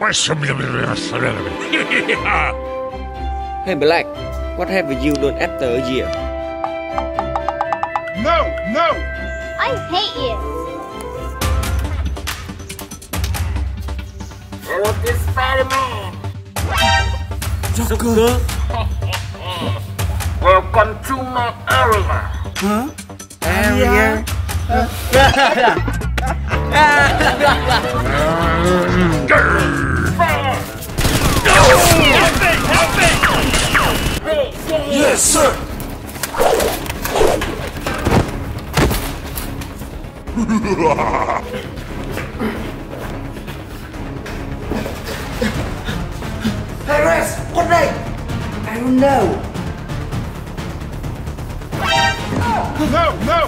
Hey Black, what have you done after a year? No, no! I hate you! I want this Spider-Man! Joker? Welcome to my area! Huh? Area? Yes, sir! Hey, Rex! What name? I don't know. No, no!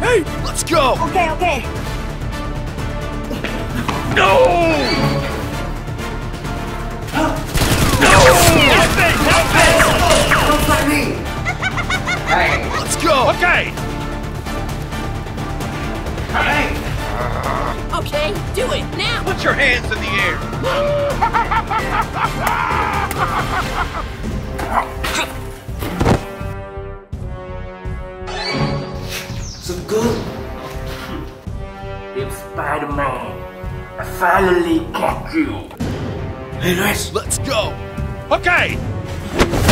No! Hey, let's go! Okay, okay. No! No! Help me! Help me! Don't fight me! Hey! Let's go! Okay! Hey! Okay, do it! Now! Put your hands in the air! Is it good? It's Spider-Man. I finally got you. Hey, nice. Let's go. Okay.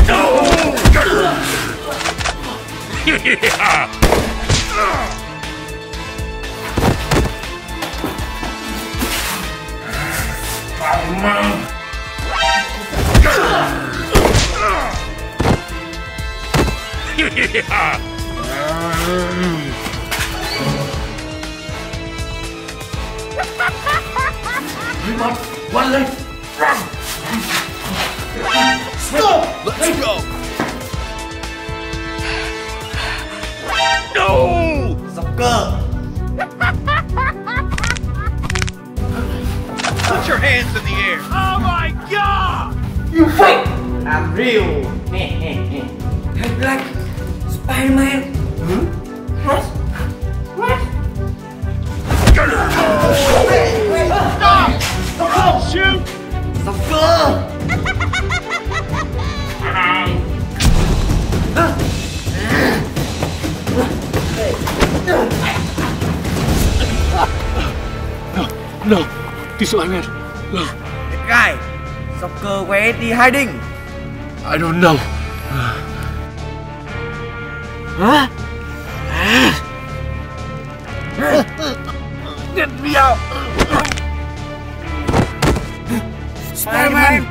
No. You want one leg? Run! Stop! Let's go! No! Sucker! Put your hands in the air! Oh my god! You fight! I'm real! Hey Black! Spider-Man! Hmm? What? What? Wait, wait! Stop! Stop! Shoot! Stop! No, tôi sợ anh em. No. That guy, Joker, where is he hiding? I don't know. Huh? Get me out! Spider-Man!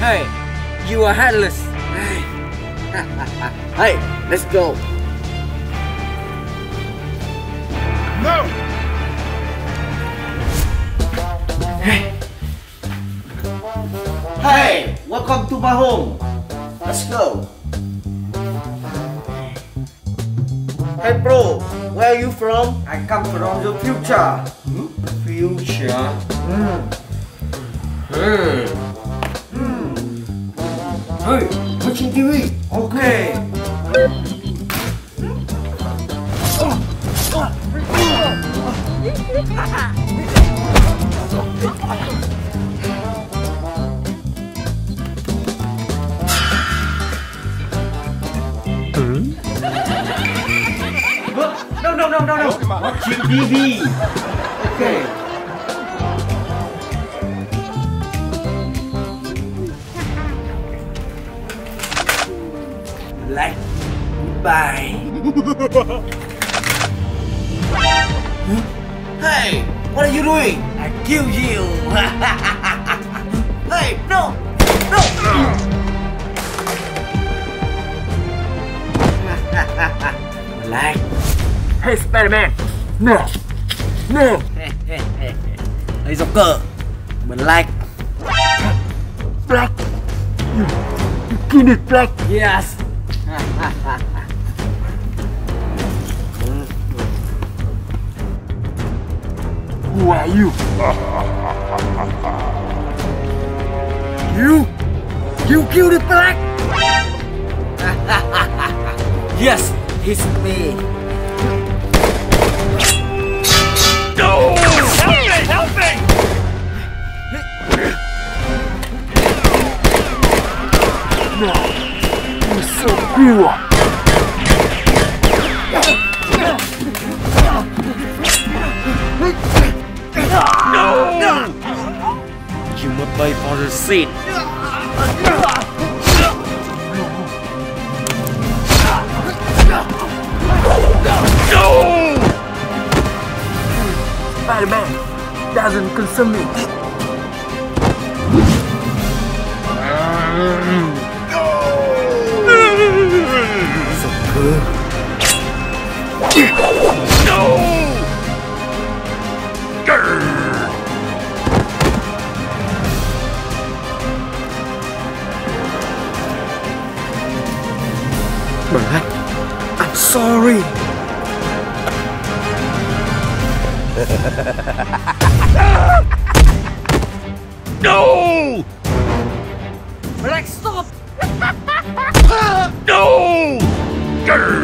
Hey, you are headless! Hey, let's go! No! Hey! Hey! Welcome to my home! Let's go! Hey bro, where are you from? I come from the future. Hmm? Future? Hmm. Hey. Hmm. Hey, watching TV. Okay. No, watching TV. Okay. Like, bye. Hey, what are you doing? I kill you. Hey, no, no. Like. Hey Spider-Man! No! No! Hey Joker! Black! Black! You killed it, Black! Yes! Who are you? You killed the black? Yes, it's me. No! Help me! Help me! No, you're so cruel. No! You must pay for the sin. No! Spider-Man doesn't consume me. So good. No! Alright, I'm sorry. No! Black, stop! No! Grr!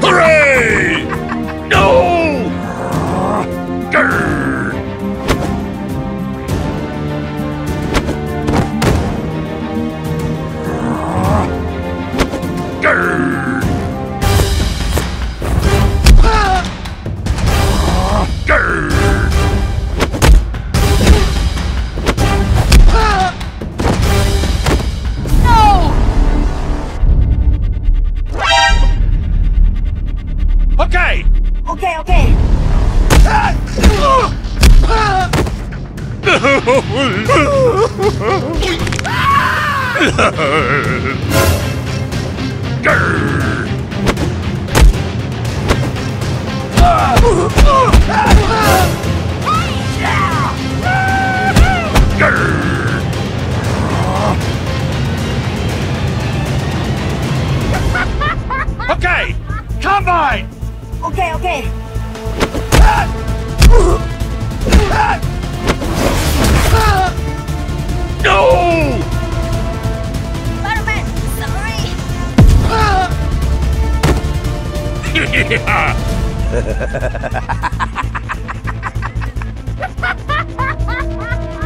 Hooray! No! Grr! Grr! Okay, combine. Okay. No! Spider-Man, sorry!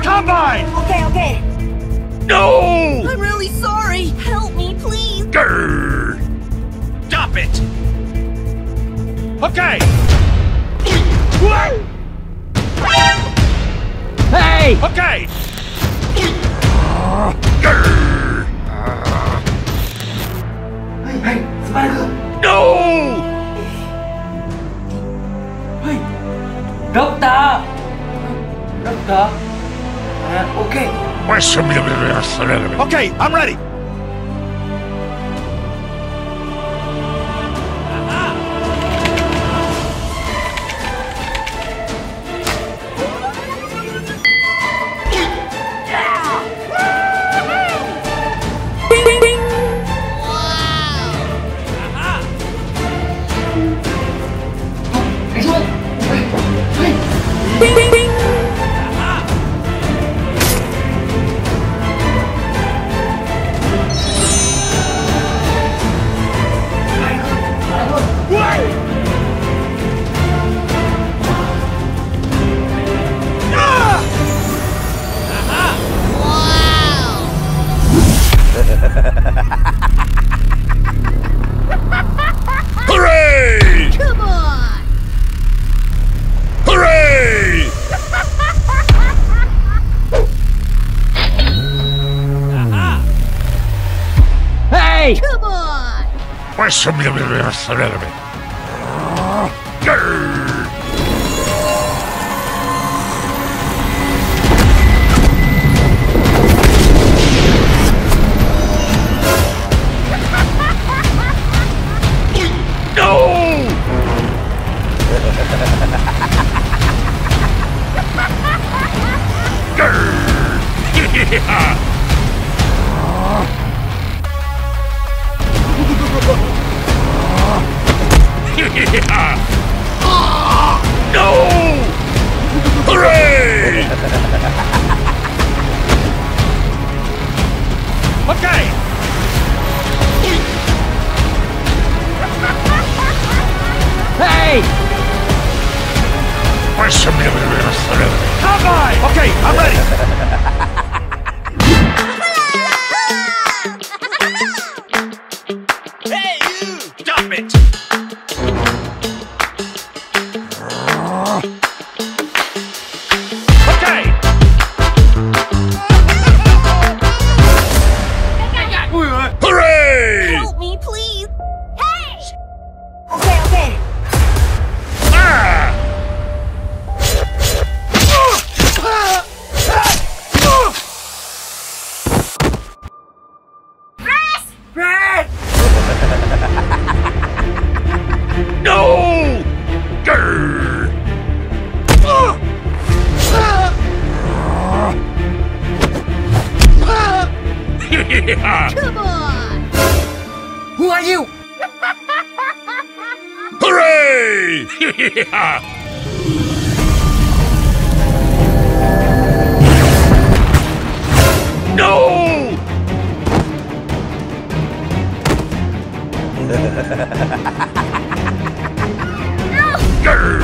Combine! Okay! No! I'm really sorry! Help me, please! Grr! Stop it! Okay! Hey! Okay! Hey, Spider! No! Hey! Doctor! Okay! Okay, I'm ready! No! Hooray! question me. Come on! Okay, I'm ready. Come on! Who are you? Hooray! No! No! Grr.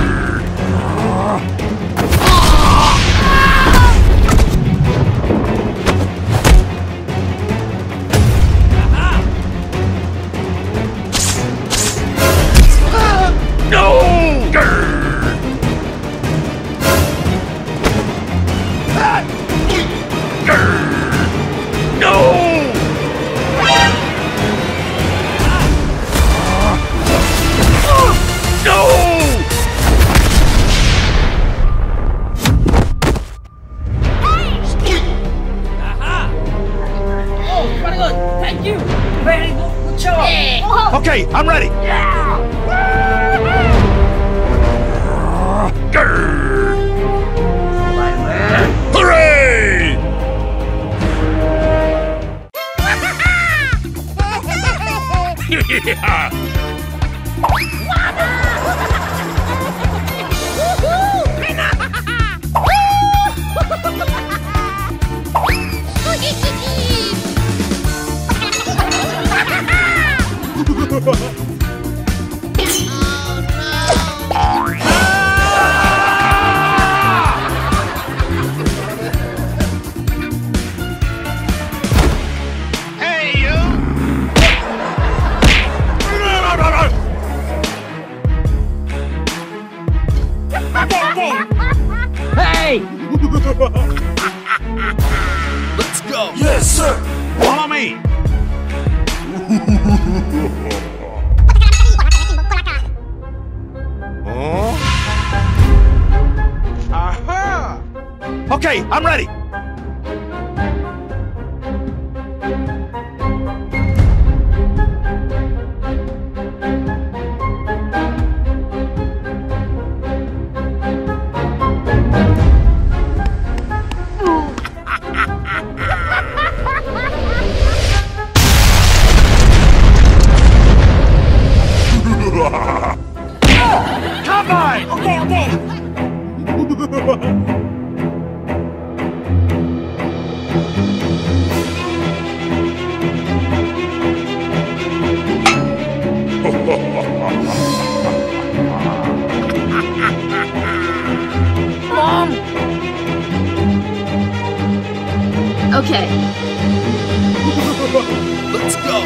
Okay, I'm ready. Yeah. Hooray! Hey! Let's go! Yes, sir! Follow me! Huh? Aha! Okay, I'm ready! Mom! Okay. Let's go!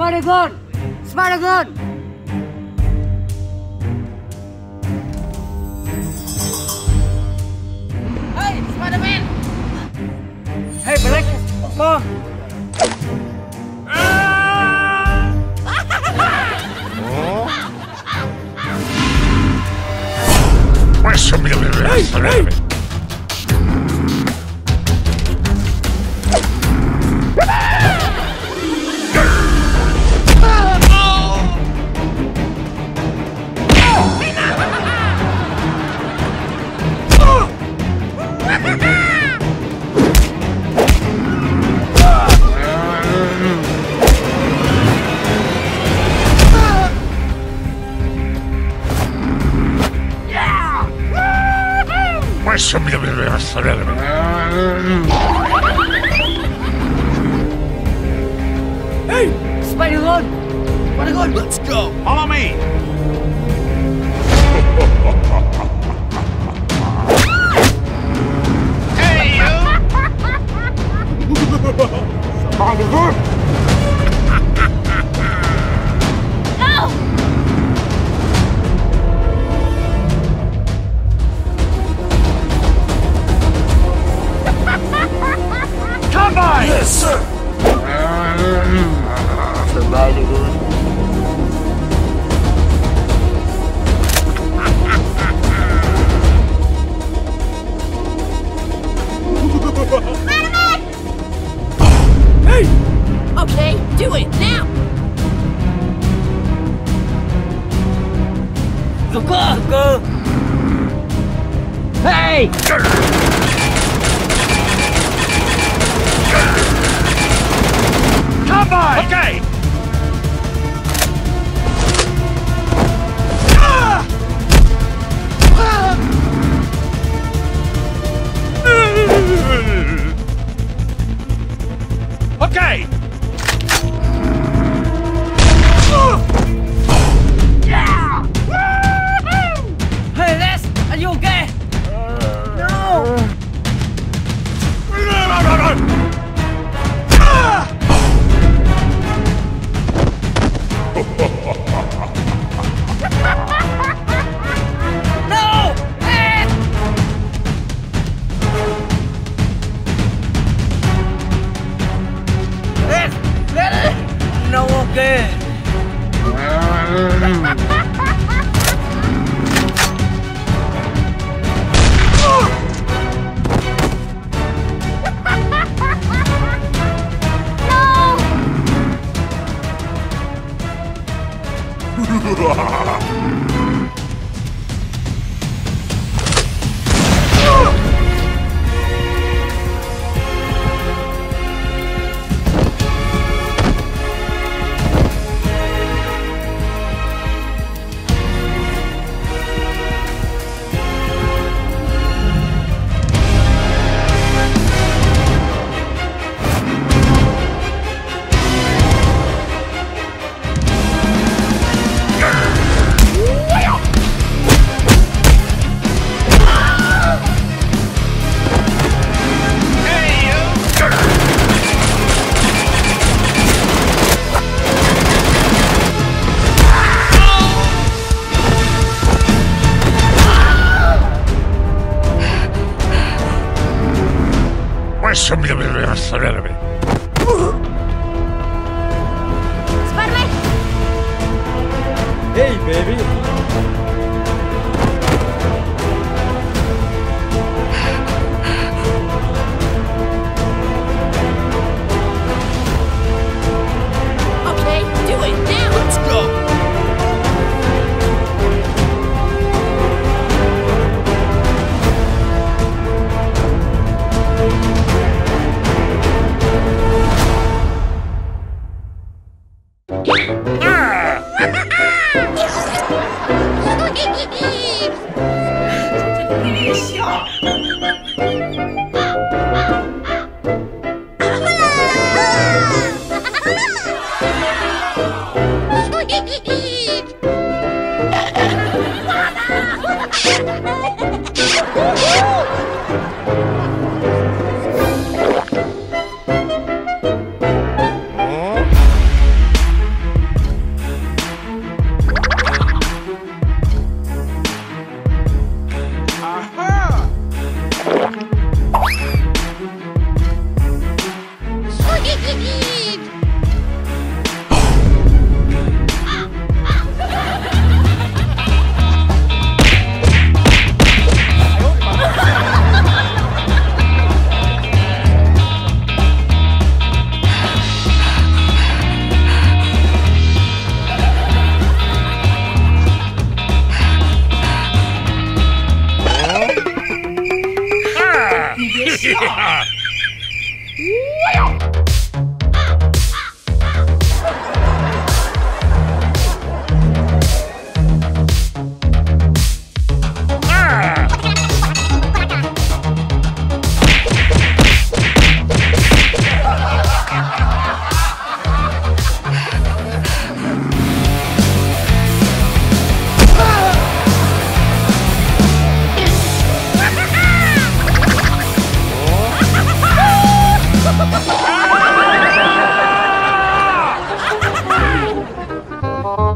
Smartagon! Hey, Spider-Man! Hey, Black! Mom! Hey, hey! Hey! Spider-Lord! Spider-Lord! Let's go! Follow me! Hey, you! Spider-Lord! No! Combine! Yes, sir! Spider-Man! Hey! Okay, do it, now! Go! Hey! Come on! Okay! Okay! Yeah! Hey, Les! Are you okay? No!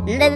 Okay.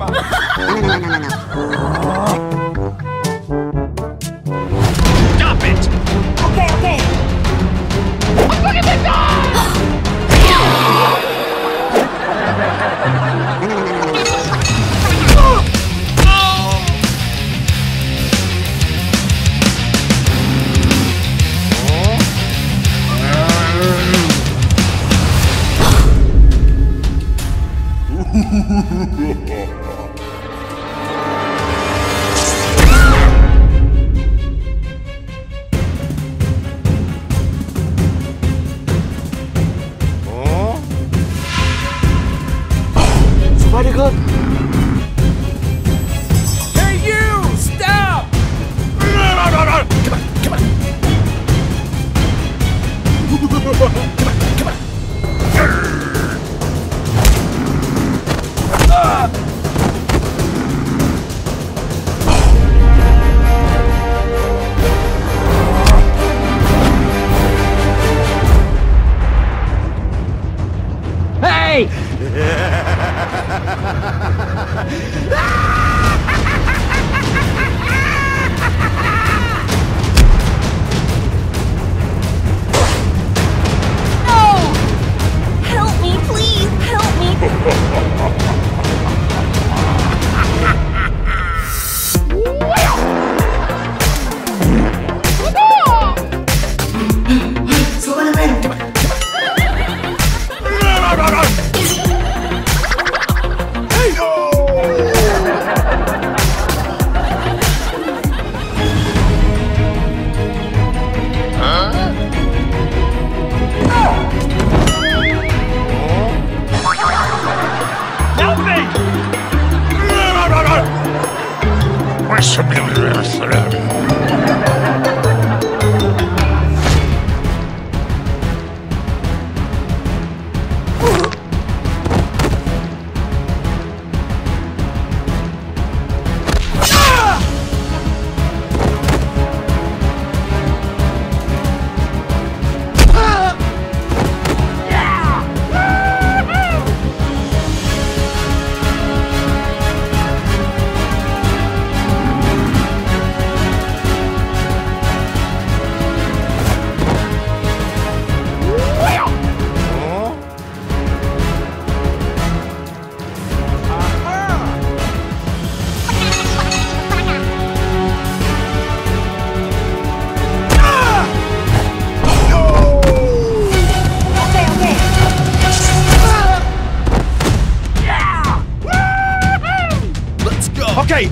Come on. No. Stop it! Okay. Look at the dog! Spider-Girl? Hey you! Stop! Come on!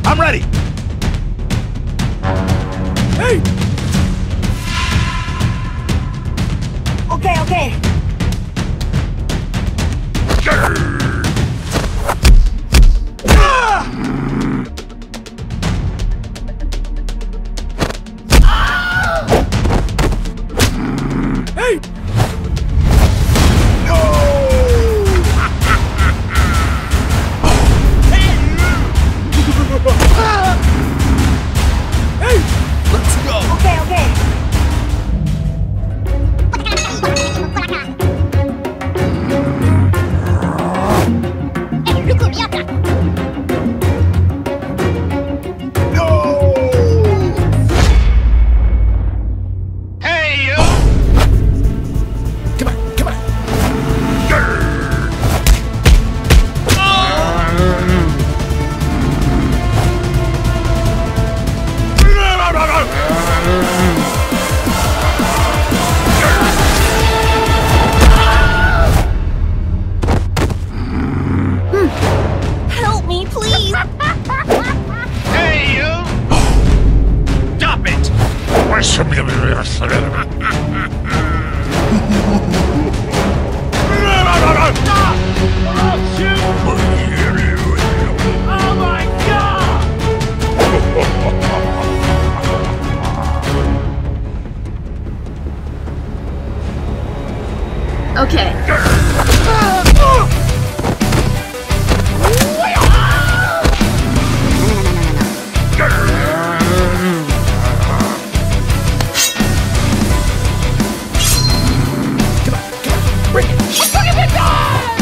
I'm ready! Hey! Okay! Hey! Come on, bring it! Look at the dog!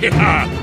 Yeah.